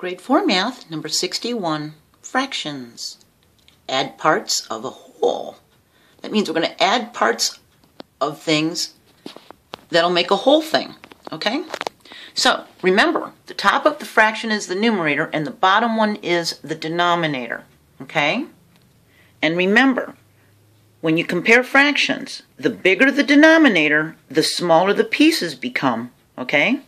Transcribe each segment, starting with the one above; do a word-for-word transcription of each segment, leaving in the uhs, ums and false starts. Grade four Math, number sixty-one, fractions. Add parts of a whole. That means we're going to add parts of things that'll make a whole thing, okay? So, remember, the top of the fraction is the numerator and the bottom one is the denominator, okay? And remember, when you compare fractions, the bigger the denominator, the smaller the pieces become, okay?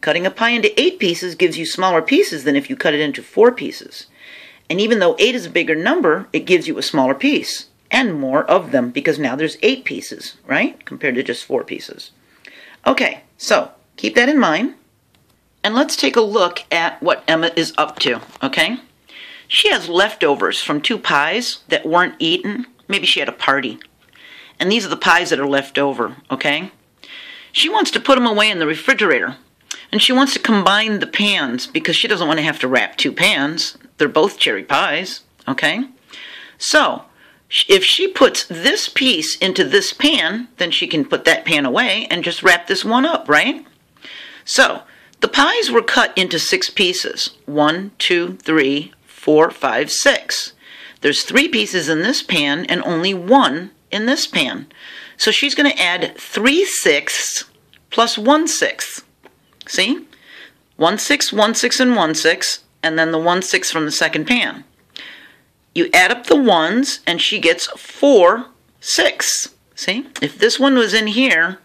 Cutting a pie into eight pieces gives you smaller pieces than if you cut it into four pieces. And even though eight is a bigger number, it gives you a smaller piece and more of them because now there's eight pieces, right? Compared to just four pieces. Okay, so keep that in mind. And let's take a look at what Emma is up to, okay? She has leftovers from two pies that weren't eaten. Maybe she had a party. And these are the pies that are left over, okay? She wants to put them away in the refrigerator. And she wants to combine the pans because she doesn't want to have to wrap two pans. They're both cherry pies, okay? So, if she puts this piece into this pan, then she can put that pan away and just wrap this one up, right? So, the pies were cut into six pieces. One, two, three, four, five, six. There's three pieces in this pan and only one in this pan. So she's going to add three sixths plus one sixth. See? One six, one six, and one six, and then the one six from the second pan. You add up the ones, and she gets four six. See? If this one was in here,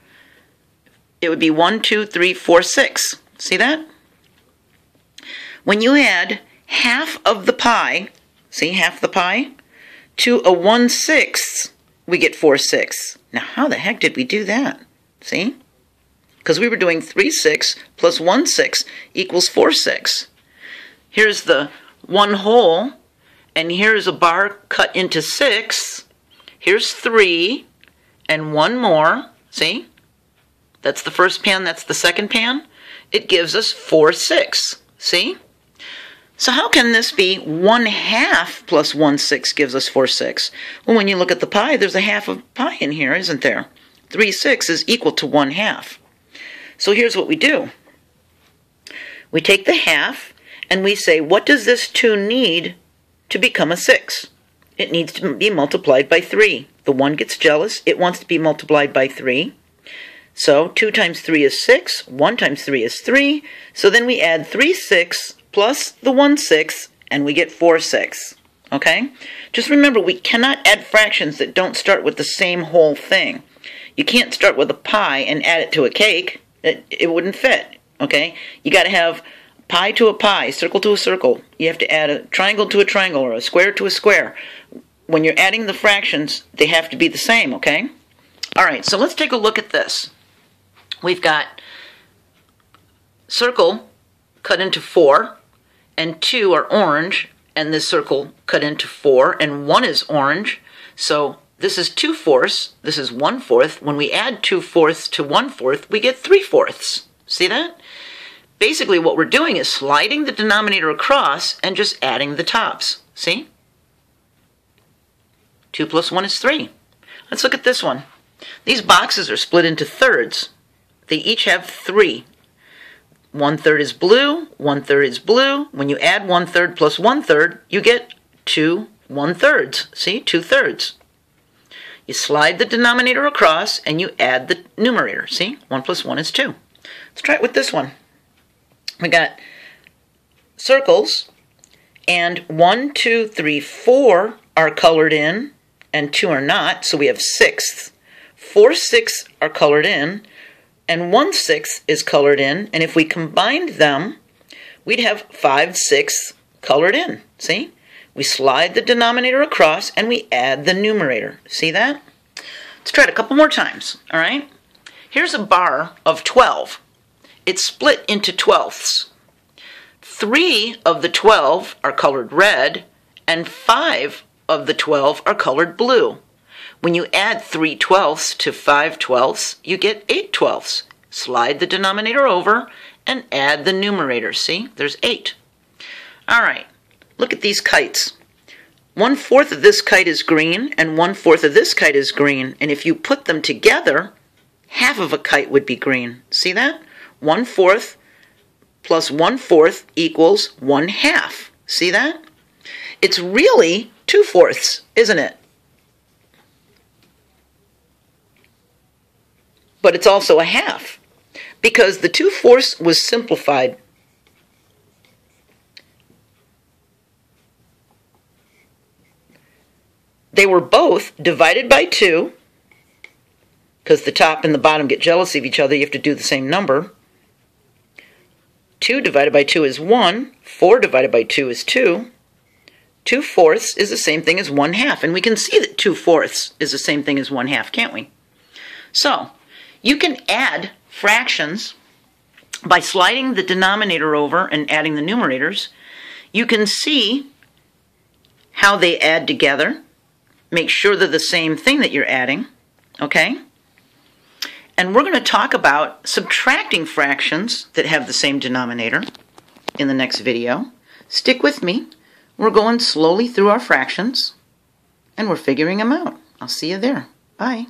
it would be one, two, three, four, six. See that? When you add half of the pie, see, half the pie, to a one sixth, we get four six. Now, how the heck did we do that? See? Because we were doing three sixths plus one sixth equals four sixths. Here's the one whole, and here's a bar cut into six. Here's three, and one more. See? That's the first pan, that's the second pan. It gives us four sixths. See? So how can this be one half plus one sixth gives us four sixths? Well, when you look at the pie, there's a half of pie in here, isn't there? three sixths is equal to one half. So here's what we do. We take the half and we say, what does this two need to become a six? It needs to be multiplied by three. The one gets jealous. It wants to be multiplied by three. So two times three is six. one times three is three. So then we add three sixths plus the one sixth and we get four sixths. Okay? Just remember, we cannot add fractions that don't start with the same whole thing. You can't start with a pie and add it to a cake. It, it wouldn't fit, okay? You got to have pie to a pie, circle to a circle. You have to add a triangle to a triangle or a square to a square. When you're adding the fractions, they have to be the same, okay? All right, so let's take a look at this. We've got circle cut into four, and two are orange, and this circle cut into four, and one is orange. So this is two fourths, this is one fourth. When we add two fourths to one fourth, we get three fourths. See that? Basically what we're doing is sliding the denominator across and just adding the tops. See? two plus one is three. Let's look at this one. These boxes are split into thirds. They each have three. One third is blue, one third is blue. When you add one third plus one third, you get two one thirds. See? Two thirds. You slide the denominator across, and you add the numerator. See? one plus one is two. Let's try it with this one. We got circles, and one, two, three, four are colored in, and two are not, so we have sixths. four sixths are colored in, and one sixth is colored in, and if we combined them, we'd have five sixths colored in. See? We slide the denominator across, and we add the numerator. See that? Let's try it a couple more times, all right? Here's a bar of twelve. It's split into twelfths. Three of the twelve are colored red, and five of the twelve are colored blue. When you add three twelfths to five twelfths, you get eight twelfths. Slide the denominator over and add the numerator. See? There's eight. All right. Look at these kites. one fourth of this kite is green, and one fourth of this kite is green. And if you put them together, half of a kite would be green. See that? one fourth plus one-fourth equals one-half. See that? It's really two-fourths, isn't it? But it's also a half, because the two-fourths was simplified. They were both divided by two, because the top and the bottom get jealous of each other. You have to do the same number. two divided by two is one. four divided by two is two. two fourths is the same thing as one half. And we can see that two fourths is the same thing as one half, can't we? So you can add fractions by sliding the denominator over and adding the numerators. You can see how they add together. Make sure they're the same thing that you're adding, okay? And we're going to talk about subtracting fractions that have the same denominator in the next video. Stick with me. We're going slowly through our fractions, and we're figuring them out. I'll see you there. Bye.